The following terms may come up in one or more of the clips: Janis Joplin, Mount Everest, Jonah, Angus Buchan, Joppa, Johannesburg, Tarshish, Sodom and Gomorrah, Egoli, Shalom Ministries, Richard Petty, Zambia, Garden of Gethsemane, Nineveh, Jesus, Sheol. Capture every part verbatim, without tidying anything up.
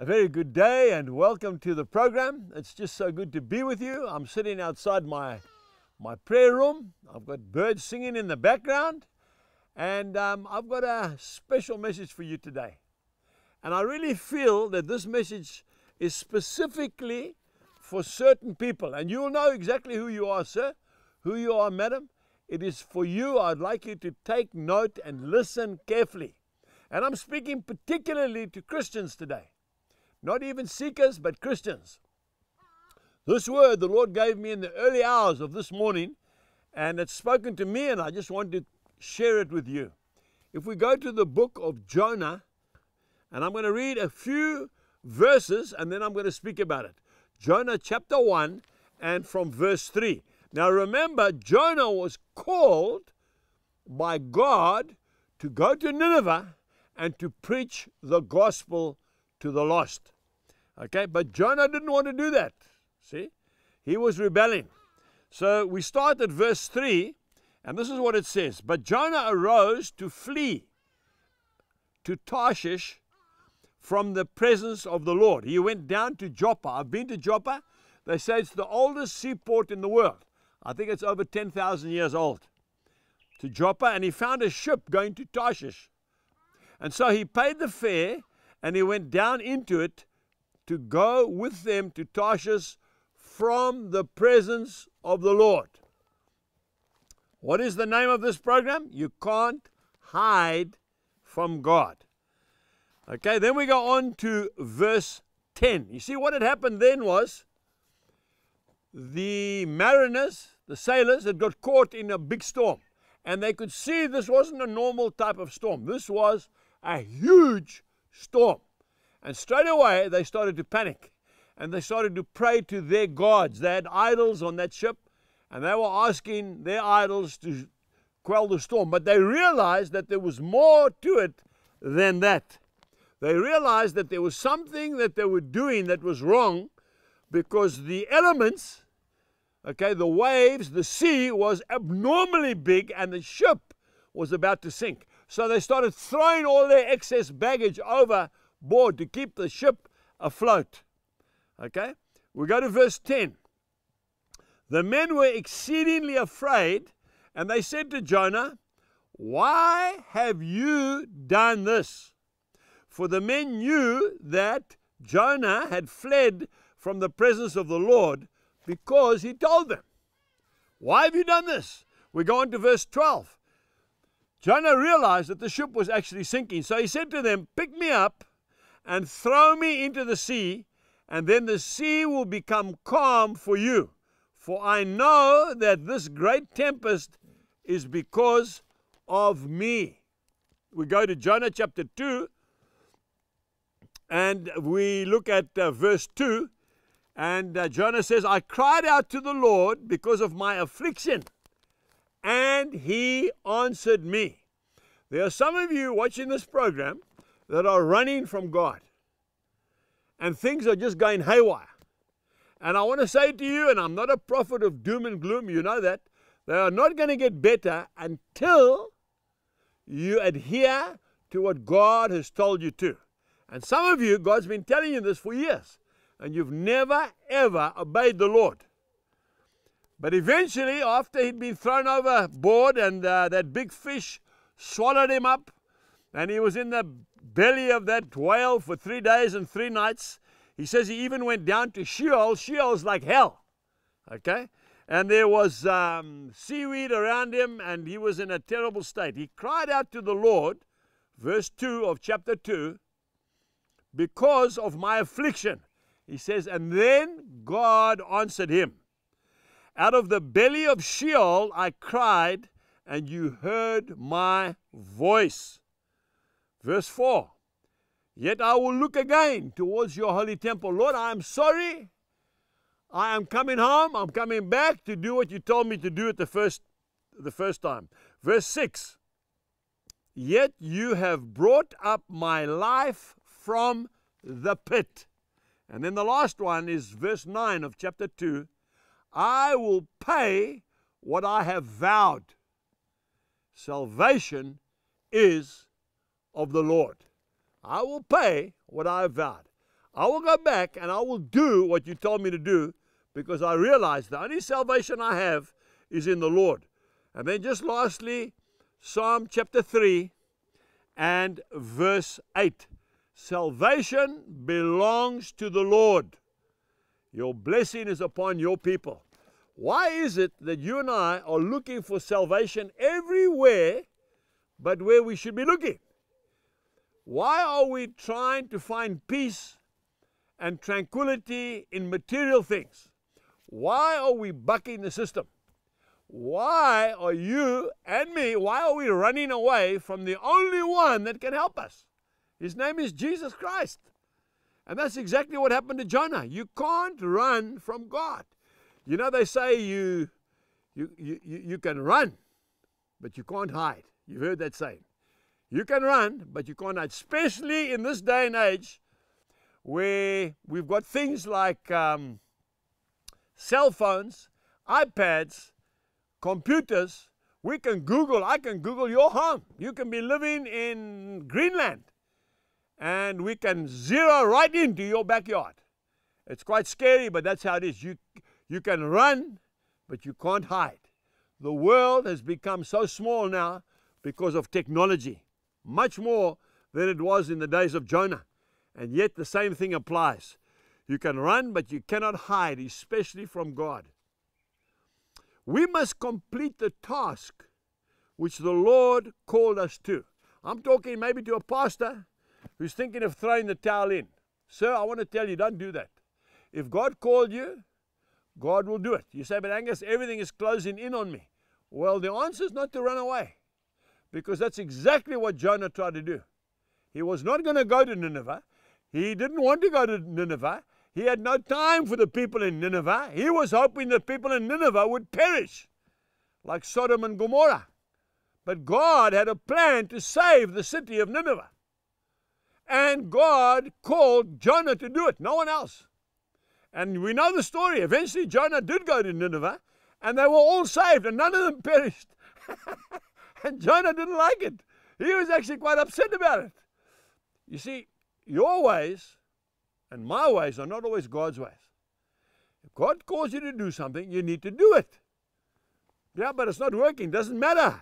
A very good day and welcome to the program. It's just so good to be with you. I'm sitting outside my my prayer room. I've got birds singing in the background, and um, I've got a special message for you today. And I really feel that this message is specifically for certain people, and you'll know exactly who you are, sir, who you are, madam. It is for you. I'd like you to take note and listen carefully. And I'm speaking particularly to Christians today. Not even seekers, but Christians. This word the Lord gave me in the early hours of this morning, and it's spoken to me, and I just want to share it with you. If we go to the book of Jonah, and I'm going to read a few verses, and then I'm going to speak about it. Jonah chapter one, and from verse three. Now remember, Jonah was called by God to go to Nineveh and to preach the gospel to the lost. Okay, but Jonah didn't want to do that. See, he was rebelling. So we start at verse three, and this is what it says. But Jonah arose to flee to Tarshish from the presence of the Lord. He went down to Joppa. I've been to Joppa. They say it's the oldest seaport in the world. I think it's over ten thousand years old. To Joppa, and he found a ship going to Tarshish. And so he paid the fare, and he went down into it to go with them to Tarshish from the presence of the Lord. What is the name of this program? You can't hide from God. Okay, then we go on to verse ten. You see, what had happened then was the mariners, the sailors, had got caught in a big storm. And they could see this wasn't a normal type of storm. This was a huge storm. And straight away they started to panic, and they started to pray to their gods. They had idols on that ship, and they were asking their idols to quell the storm. But they realized that there was more to it than that. They realized that there was something that they were doing that was wrong, because the elements, okay, the waves, the sea was abnormally big, and the ship was about to sink. So they started throwing all their excess baggage overboard to keep the ship afloat. Okay, we go to verse ten. The men were exceedingly afraid, and they said to Jonah, "Why have you done this?" For the men knew that Jonah had fled from the presence of the Lord because he told them. Why have you done this? We go on to verse twelve. Jonah realized that the ship was actually sinking. So he said to them, "Pick me up and throw me into the sea, and then the sea will become calm for you. For I know that this great tempest is because of me." We go to Jonah chapter two, and we look at uh, verse two. And uh, Jonah says, "I cried out to the Lord because of my affliction, and he answered me." There are some of you watching this program that are running from God, and things are just going haywire. And I want to say to you, and I'm not a prophet of doom and gloom, you know that, they are not going to get better until you adhere to what God has told you to. And some of you, God's been telling you this for years, and you've never, ever obeyed the Lord. But eventually, after he'd been thrown overboard, and uh, that big fish swallowed him up, and he was in the belly of that whale for three days and three nights, he says he even went down to Sheol. Sheol's like hell, okay? And there was um, seaweed around him, and he was in a terrible state. He cried out to the Lord, verse two of chapter two, because of my affliction. He says, and then God answered him. Out of the belly of Sheol I cried, and you heard my voice. Verse four, yet I will look again towards your holy temple. Lord, I am sorry. I am coming home. I'm coming back to do what you told me to do at the first, the first time. Verse six, yet you have brought up my life from the pit. And then the last one is verse nine of chapter two. I will pay what I have vowed. Salvation is of the Lord. I will pay what I have vowed. I will go back and I will do what you told me to do, because I realize the only salvation I have is in the Lord. And then just lastly, Psalm chapter three and verse eight. Salvation belongs to the Lord. Your blessing is upon your people. Why is it that you and I are looking for salvation everywhere but where we should be looking? Why are we trying to find peace and tranquility in material things? Why are we bucking the system? Why are you and me, why are we running away from the only one that can help us? His name is Jesus Christ. And that's exactly what happened to Jonah. You can't run from God. You know, they say you, you, you, you can run, but you can't hide. You've heard that saying. You can run, but you can't hide, especially in this day and age where we've got things like um, cell phones, iPads, computers. We can Google, I can Google your home. You can be living in Greenland and we can zero right into your backyard. It's quite scary, but that's how it is. You, you can run, but you can't hide. The world has become so small now because of technology, much more than it was in the days of Jonah. And yet the same thing applies. You can run, but you cannot hide, especially from God. We must complete the task which the Lord called us to. I'm talking maybe to a pastor who's thinking of throwing the towel in. Sir, I want to tell you, don't do that. If God called you, God will do it. You say, but Angus, everything is closing in on me. Well, the answer is not to run away, because that's exactly what Jonah tried to do. He was not going to go to Nineveh. He didn't want to go to Nineveh. He had no time for the people in Nineveh. He was hoping the people in Nineveh would perish, like Sodom and Gomorrah. But God had a plan to save the city of Nineveh. And God called Jonah to do it, no one else. And we know the story. Eventually, Jonah did go to Nineveh, and they were all saved, and none of them perished. And Jonah didn't like it. He was actually quite upset about it. You see, your ways and my ways are not always God's ways. If God calls you to do something, you need to do it. Yeah, but it's not working. Doesn't matter.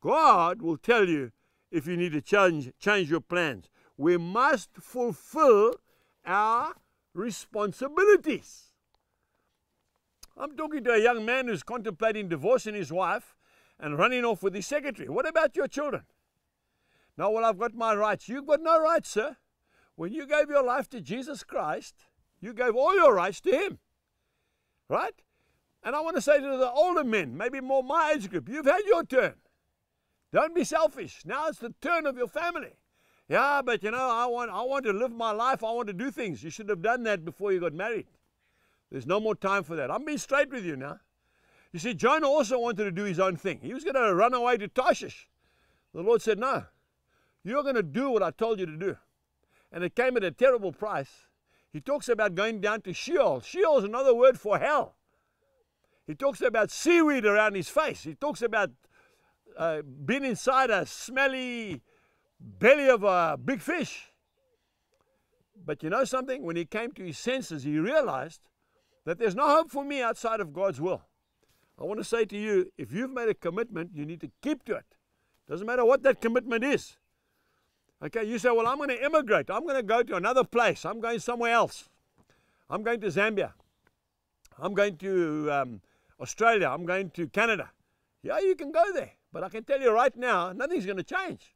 God will tell you if you need to change, change your plans. We must fulfill our responsibilities. I'm talking to a young man who's contemplating divorcing his wife and running off with his secretary. What about your children? No, well, I've got my rights. You've got no rights, sir. When you gave your life to Jesus Christ, you gave all your rights to Him, right? And I want to say to the older men, maybe more my age group, you've had your turn. Don't be selfish. Now it's the turn of your family. Yeah, but you know, I want, I want to live my life. I want to do things. You should have done that before you got married. There's no more time for that. I'm being straight with you now. You see, Jonah also wanted to do his own thing. He was going to run away to Tarshish. The Lord said, no, you're going to do what I told you to do. And it came at a terrible price. He talks about going down to Sheol. Sheol is another word for hell. He talks about seaweed around his face. He talks about uh, being inside a smelly belly of a big fish. But you know something? When he came to his senses, he realized that there's no hope for me outside of God's will. I want to say to you, if you've made a commitment, you need to keep to it. Doesn't matter what that commitment is. Okay, you say, well, I'm going to immigrate. I'm going to go to another place. I'm going somewhere else. I'm going to Zambia. I'm going to um, Australia. I'm going to Canada. Yeah, you can go there. But I can tell you right now, nothing's going to change.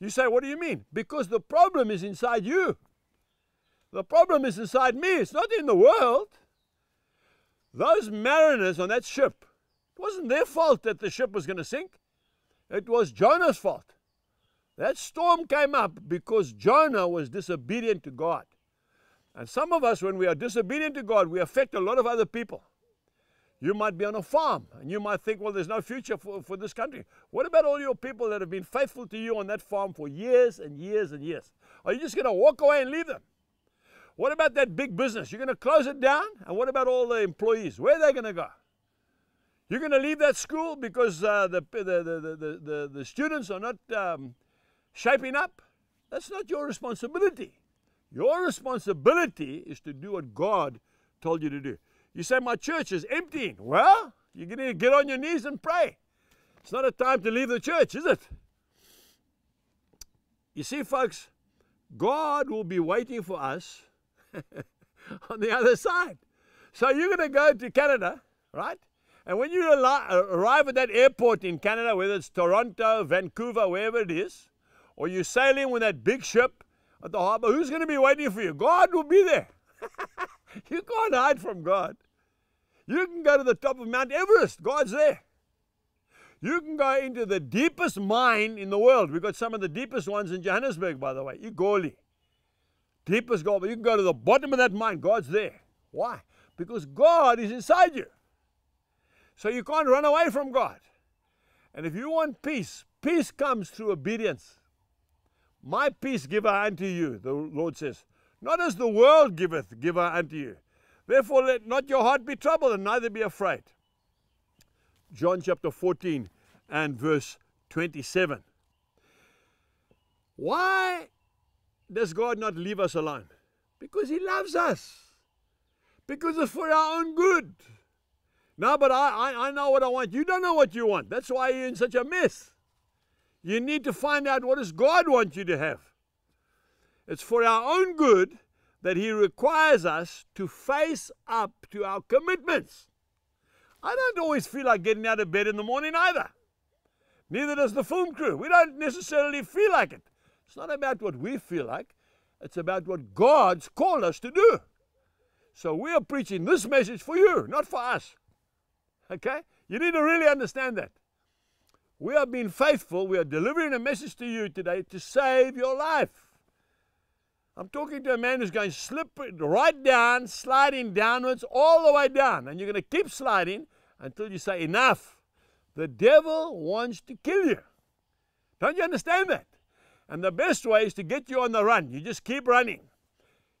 You say, what do you mean? Because the problem is inside you. The problem is inside me. It's not in the world. Those mariners on that ship, it wasn't their fault that the ship was going to sink. It was Jonah's fault. That storm came up because Jonah was disobedient to God. And some of us, when we are disobedient to God, we affect a lot of other people. You might be on a farm, and you might think, well, there's no future for, for this country. What about all your people that have been faithful to you on that farm for years and years and years? Are you just going to walk away and leave them? What about that big business? You're going to close it down? And what about all the employees? Where are they going to go? You're going to leave that school because uh, the, the, the, the, the, the students are not... Um, shaping up. That's not your responsibility. Your responsibility is to do what God told you to do. You say, my church is emptying. Well, you're going to get on your knees and pray. It's not a time to leave the church, is it? You see, folks, God will be waiting for us on the other side. So you're going to go to Canada, right? And when you arrive at that airport in Canada, whether it's Toronto, Vancouver, wherever it is, or you're sailing with that big ship at the harbor, who's going to be waiting for you? God will be there. You can't hide from God. You can go to the top of Mount Everest. God's there. You can go into the deepest mine in the world. We've got some of the deepest ones in Johannesburg, by the way. Egoli. Deepest gold. But you can go to the bottom of that mine. God's there. Why? Because God is inside you. So you can't run away from God. And if you want peace, peace comes through obedience. My peace give I unto you, the Lord says. Not as the world giveth, give I unto you. Therefore let not your heart be troubled, and neither be afraid. John chapter fourteen and verse twenty-seven. Why does God not leave us alone? Because He loves us. Because it's for our own good. No, but I, I, I know what I want. You don't know what you want. That's why you're in such a mess. You need to find out, what does God want you to have? It's for our own good that He requires us to face up to our commitments. I don't always feel like getting out of bed in the morning either. Neither does the film crew. We don't necessarily feel like it. It's not about what we feel like. It's about what God's called us to do. So we are preaching this message for you, not for us. Okay? You need to really understand that. We are being faithful. We are delivering a message to you today to save your life. I'm talking to a man who's going slip right down, sliding downwards, all the way down. And you're going to keep sliding until you say, enough. The devil wants to kill you. Don't you understand that? And the best way is to get you on the run. You just keep running.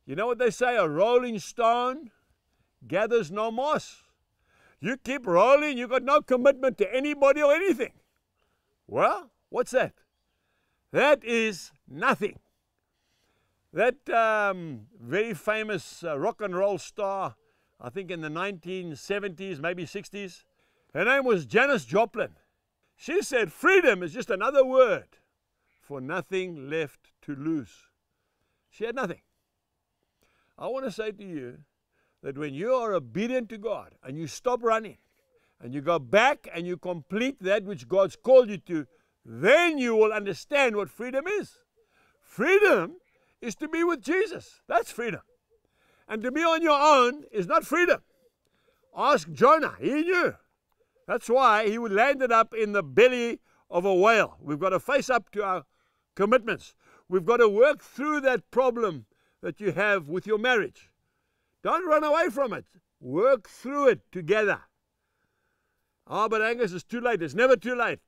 You know what they say? A rolling stone gathers no moss. You keep rolling. You've got no commitment to anybody or anything. Well, what's that? That is nothing. That um, very famous uh, rock and roll star, I think in the nineteen seventies, maybe sixties, her name was Janis Joplin. She said, freedom is just another word for nothing left to lose. She had nothing. I want to say to you that when you are obedient to God and you stop running and you go back and you complete that which God's called you to, then you will understand what freedom is. Freedom is to be with Jesus. That's freedom. And to be on your own is not freedom. Ask Jonah. He knew. That's why he landed up in the belly of a whale. We've got to face up to our commitments. We've got to work through that problem that you have with your marriage. Don't run away from it. Work through it together. Ah, oh, but Angus, it's too late. It's never too late.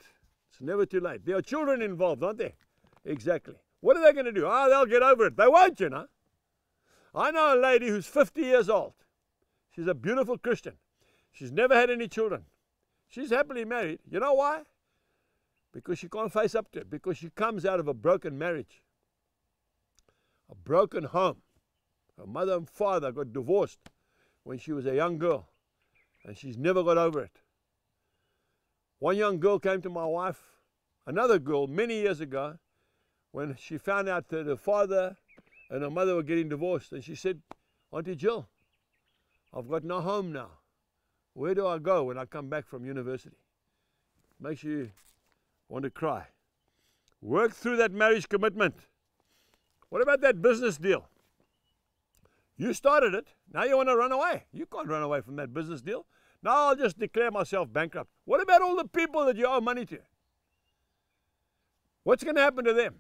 It's never too late. There are children involved, aren't there? Exactly. What are they going to do? Ah, oh, they'll get over it. They won't, you know. I know a lady who's fifty years old. She's a beautiful Christian. She's never had any children. She's happily married. You know why? Because she can't face up to it. Because she comes out of a broken marriage. A broken home. Her mother and father got divorced when she was a young girl. And she's never got over it. One young girl came to my wife, another girl, many years ago, when she found out that her father and her mother were getting divorced. And she said, Auntie Jill, I've got no home now. Where do I go when I come back from university? Makes you want to cry. Work through that marriage commitment. What about that business deal? You started it. Now you want to run away. You can't run away from that business deal. Now I'll just declare myself bankrupt. What about all the people that you owe money to? What's going to happen to them?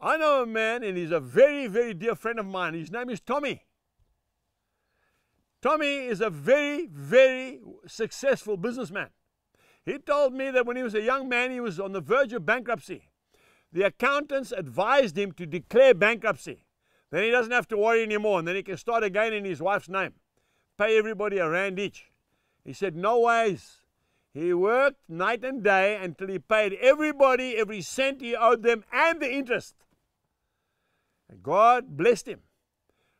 I know a man, and he's a very, very dear friend of mine. His name is Tommy. Tommy is a very, very successful businessman. He told me that when he was a young man, he was on the verge of bankruptcy. The accountants advised him to declare bankruptcy. Then he doesn't have to worry anymore, and then he can start again in his wife's name. Pay everybody a rand each. He said, no ways. He worked night and day until he paid everybody every cent he owed them and the interest. And God blessed him.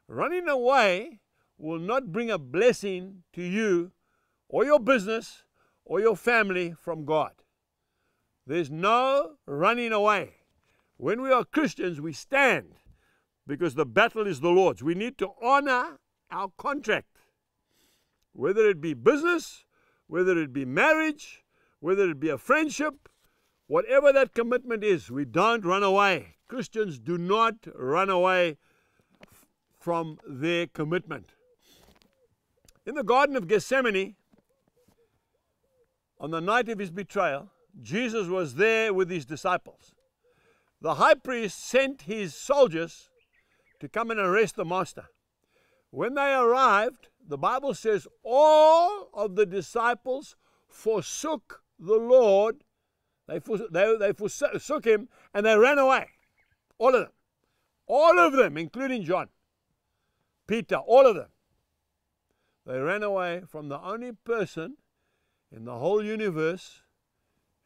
Running away will not bring a blessing to you or your business or your family from God. There's no running away. When we are Christians, we stand because the battle is the Lord's. We need to honor our contract, whether it be business, whether it be marriage, whether it be a friendship, whatever that commitment is, we don't run away. Christians do not run away from their commitment. In the Garden of Gethsemane, on the night of his betrayal, Jesus was there with his disciples. The high priest sent his soldiers to come and arrest the master. When they arrived, the Bible says all of the disciples forsook the Lord. They, forso they, they forsook him and they ran away. All of them. All of them, including John, Peter, all of them. They ran away from the only person in the whole universe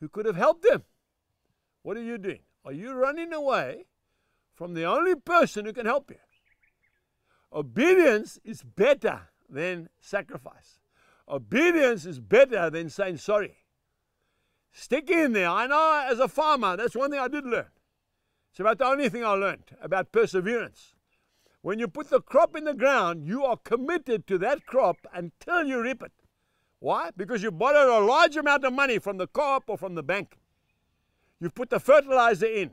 who could have helped them. What are you doing? Are you running away from the only person who can help you? Obedience is better than sacrifice. Obedience is better than saying sorry. Stick in there. I know as a farmer, that's one thing I did learn. It's about the only thing I learned about perseverance. When you put the crop in the ground, you are committed to that crop until you reap it. Why? Because you borrowed a large amount of money from the co-op or from the bank. You've put the fertilizer in.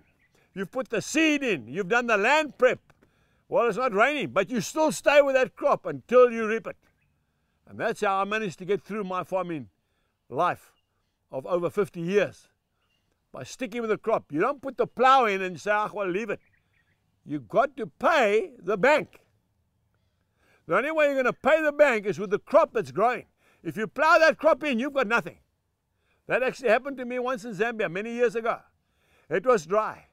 You've put the seed in. You've done the land prep. Well, it's not raining, but you still stay with that crop until you reap it. And that's how I managed to get through my farming life of over fifty years, by sticking with the crop. You don't put the plow in and say, ah, well, leave it. You've got to pay the bank. The only way you're going to pay the bank is with the crop that's growing. If you plow that crop in, you've got nothing. That actually happened to me once in Zambia many years ago. It was dry.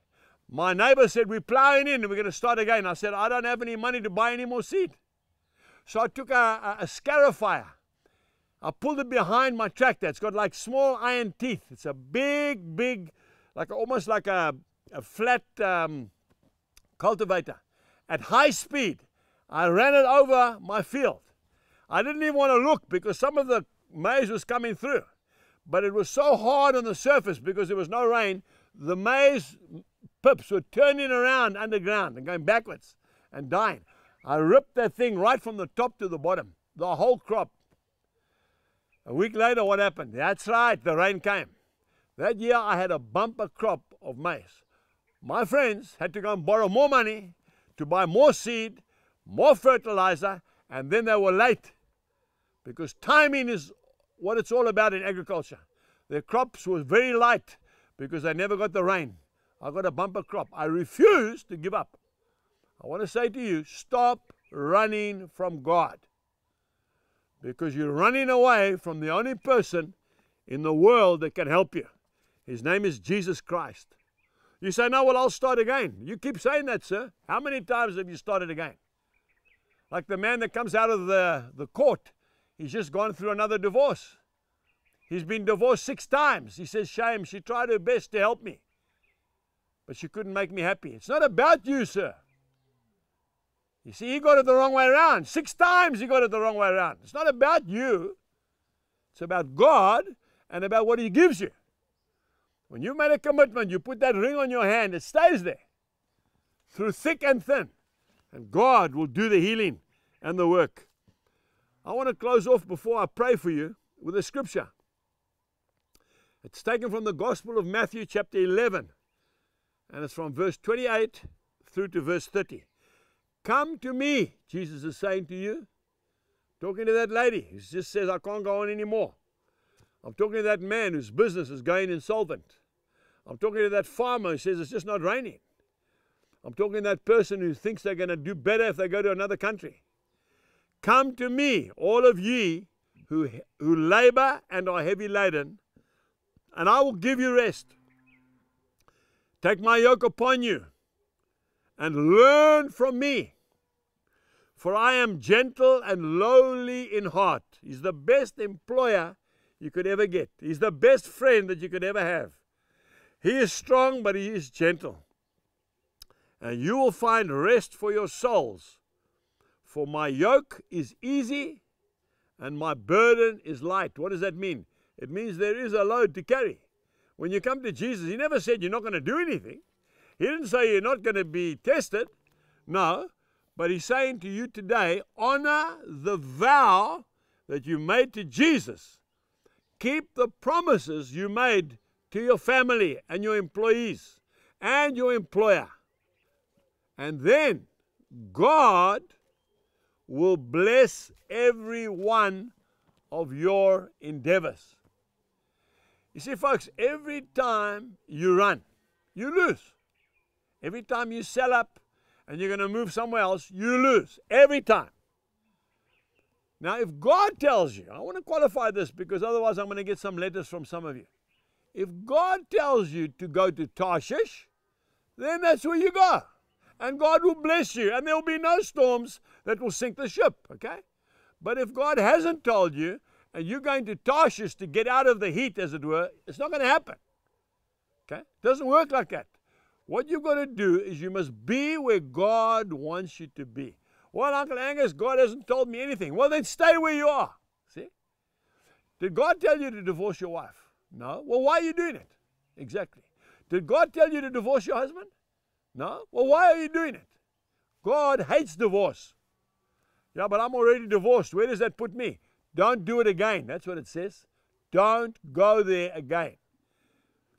My neighbor said, we're plowing in and we're going to start again. I said, I don't have any money to buy any more seed. So I took a, a, a scarifier. I pulled it behind my tractor. It's got like small iron teeth. It's a big, big, like almost like a, a flat um, cultivator. At high speed, I ran it over my field. I didn't even want to look because some of the maize was coming through. But it was so hard on the surface because there was no rain, the maize pips were turning around underground and going backwards and dying. I ripped that thing right from the top to the bottom, the whole crop. A week later, what happened? That's right, the rain came. That year, I had a bumper crop of maize. My friends had to go and borrow more money to buy more seed, more fertilizer, and then they were late because timing is what it's all about in agriculture. Their crops were very light because they never got the rain. I got a bumper crop. I refuse to give up. I want to say to you, stop running from God, because you're running away from the only person in the world that can help you. His name is Jesus Christ. You say, no, well, I'll start again. You keep saying that, sir. How many times have you started again? Like the man that comes out of the, the court, he's just gone through another divorce. He's been divorced six times. He says, shame, she tried her best to help me, but she couldn't make me happy. It's not about you, sir. You see, he got it the wrong way around. Six times he got it the wrong way around. It's not about you. It's about God and about what he gives you. When you made a commitment, you put that ring on your hand, it stays there through thick and thin. And God will do the healing and the work. I want to close off before I pray for you with a scripture. It's taken from the Gospel of Matthew chapter eleven. And it's from verse twenty-eight through to verse thirty. Come to me, Jesus is saying to you. Talking to that lady who just says, I can't go on anymore. I'm talking to that man whose business is going insolvent. I'm talking to that farmer who says it's just not raining. I'm talking to that person who thinks they're going to do better if they go to another country. Come to me, all of ye who, who labor and are heavy laden, and I will give you rest. Take my yoke upon you, and learn from me, for I am gentle and lowly in heart. He's the best employer you could ever get. He's the best friend that you could ever have. He is strong, but he is gentle. and you will find rest for your souls. For my yoke is easy and my burden is light. What does that mean? It means there is a load to carry. When you come to Jesus, he never said you're not going to do anything. He didn't say you're not going to be tested. No, but he's saying to you today, honor the vow that you made to Jesus. Keep the promises you made to your family and your employees and your employer. And then God will bless every one of your endeavors. You see, folks, every time you run, you lose. Every time you sell up and you're going to move somewhere else, you lose. Every time. Now, if God tells you, I want to qualify this because otherwise I'm going to get some letters from some of you. If God tells you to go to Tarshish, then that's where you go. And God will bless you, and there will be no storms that will sink the ship, okay? But if God hasn't told you, and you're going to Tarshish to get out of the heat, as it were, it's not going to happen, okay? It doesn't work like that. What you've got to do is you must be where God wants you to be. Well, Uncle Angus, God hasn't told me anything. Well, then stay where you are. See? Did God tell you to divorce your wife? No. Well, why are you doing it? Exactly. Did God tell you to divorce your husband? No. Well, why are you doing it? God hates divorce. Yeah, but I'm already divorced. Where does that put me? Don't do it again. That's what it says. Don't go there again.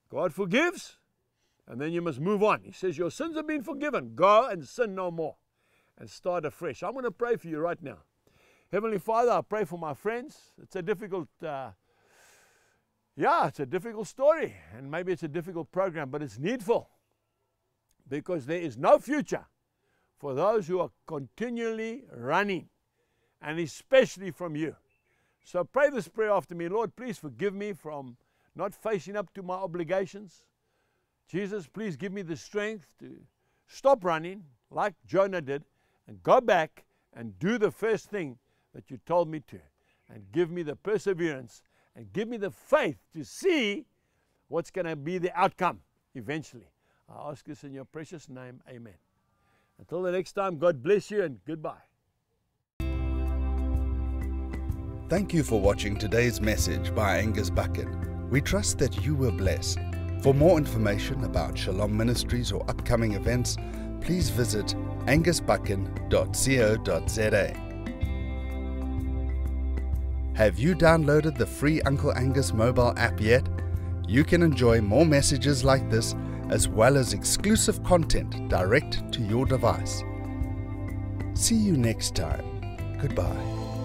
God forgives, and then you must move on. He says, your sins have been forgiven. Go and sin no more. And start afresh. I'm going to pray for you right now. Heavenly Father, I pray for my friends. It's a difficult, uh, yeah, it's a difficult story. And maybe it's a difficult program, but it's needful. Because there is no future for those who are continually running. And especially from you. So pray this prayer after me. Lord, please forgive me from not facing up to my obligations. Jesus, please give me the strength to stop running like Jonah did. And go back and do the first thing that you told me to. And give me the perseverance and give me the faith to see what's going to be the outcome eventually. I ask this in your precious name. Amen. Until the next time, God bless you and goodbye. Thank you for watching today's message by Angus Buchan. We trust that you were blessed. For more information about Shalom Ministries or upcoming events, please visit angus buchan dot co dot za. Have you downloaded the free Uncle Angus mobile app yet? You can enjoy more messages like this, as well as exclusive content direct to your device. See you next time. Goodbye.